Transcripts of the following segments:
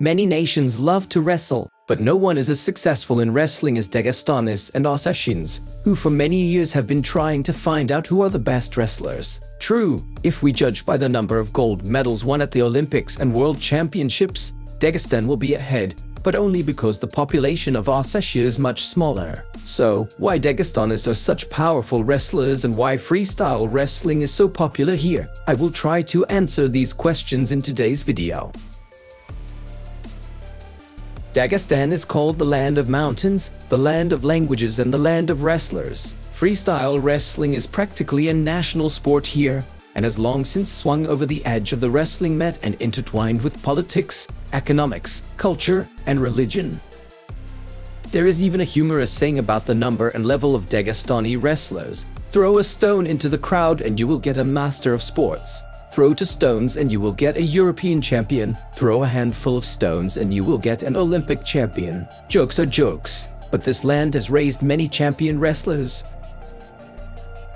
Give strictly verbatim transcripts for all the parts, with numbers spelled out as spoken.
Many nations love to wrestle, but no one is as successful in wrestling as Dagestanis and Ossetians, who for many years have been trying to find out who are the best wrestlers. True, if we judge by the number of gold medals won at the Olympics and World Championships, Dagestan will be ahead, but only because the population of Ossetia is much smaller. So, why Dagestanis are such powerful wrestlers and why freestyle wrestling is so popular here? I will try to answer these questions in today's video. Dagestan is called the land of mountains, the land of languages and the land of wrestlers. Freestyle wrestling is practically a national sport here, and has long since swung over the edge of the wrestling mat and intertwined with politics, economics, culture, and religion. There is even a humorous saying about the number and level of Dagestani wrestlers. Throw a stone into the crowd and you will get a master of sports. Throw two stones and you will get a European champion. Throw a handful of stones and you will get an Olympic champion. Jokes are jokes, but this land has raised many champion wrestlers.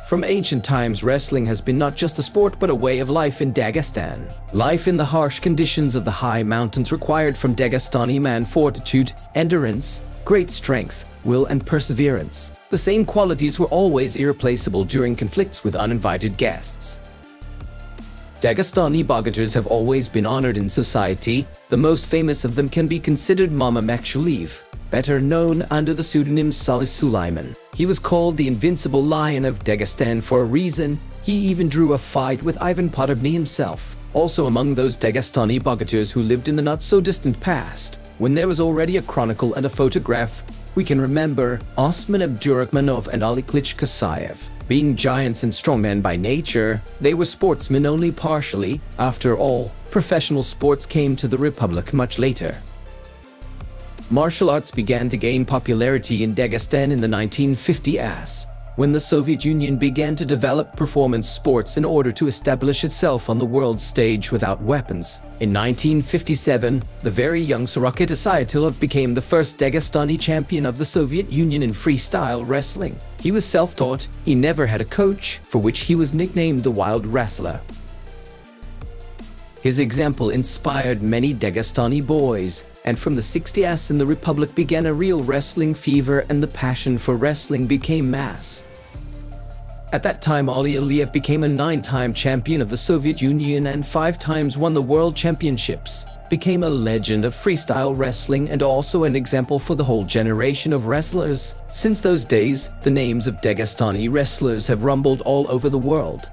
From ancient times, wrestling has been not just a sport but a way of life in Dagestan. Life in the harsh conditions of the high mountains required from Dagestani man fortitude, endurance, great strength, will and perseverance. The same qualities were always irreplaceable during conflicts with uninvited guests. Dagestani boxers have always been honored in society. The most famous of them can be considered Mama Makhchulev, better known under the pseudonym Sali Suleiman. He was called the Invincible Lion of Dagestan for a reason. He even drew a fight with Ivan Podobny himself. Also among those Dagestani boxers who lived in the not-so-distant past, when there was already a chronicle and a photograph, we can remember Osman Abdurakhmanov and Ali Klitsch Kasayev. Being giants and strongmen by nature, they were sportsmen only partially. After all, professional sports came to the Republic much later. Martial arts began to gain popularity in Dagestan in the nineteen fifties, when the Soviet Union began to develop performance sports in order to establish itself on the world stage without weapons. In nineteen fifty-seven, the very young Sirakit Asiatilov became the first Dagestani champion of the Soviet Union in freestyle wrestling. He was self-taught, he never had a coach, for which he was nicknamed the Wild Wrestler. His example inspired many Dagestani boys, and from the sixties in the Republic began a real wrestling fever and the passion for wrestling became mass. At that time, Ali Aliyev became a nine-time champion of the Soviet Union and five times won the World Championships, became a legend of freestyle wrestling and also an example for the whole generation of wrestlers. Since those days, the names of Dagestani wrestlers have rumbled all over the world.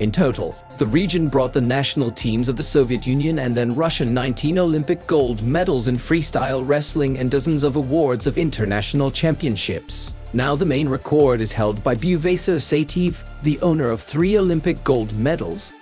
In total, the region brought the national teams of the Soviet Union and then Russia nineteen Olympic gold medals in freestyle wrestling and dozens of awards of international championships. Now the main record is held by Buvaisar Saitiev, the owner of three Olympic gold medals.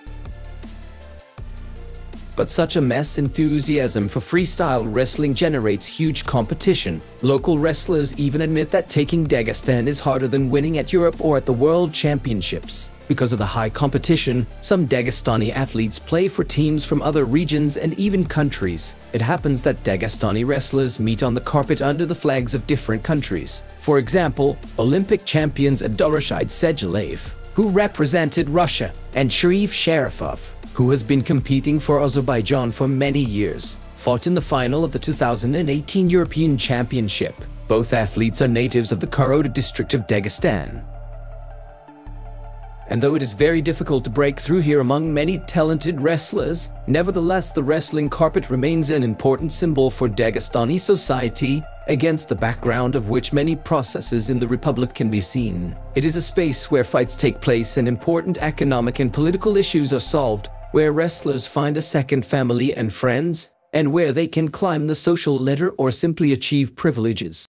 But such a mass enthusiasm for freestyle wrestling generates huge competition. Local wrestlers even admit that taking Dagestan is harder than winning at Europe or at the World Championships. Because of the high competition, some Dagestani athletes play for teams from other regions and even countries. It happens that Dagestani wrestlers meet on the carpet under the flags of different countries. For example, Olympic champions Abdulrashid Sadulaev, who represented Russia, and Sharif Sharifov, who has been competing for Azerbaijan for many years, fought in the final of the two thousand eighteen European Championship. Both athletes are natives of the Karata district of Dagestan. And though it is very difficult to break through here among many talented wrestlers, nevertheless the wrestling carpet remains an important symbol for Dagestani society, against the background of which many processes in the Republic can be seen. It is a space where fights take place and important economic and political issues are solved, where wrestlers find a second family and friends, and where they can climb the social ladder or simply achieve privileges.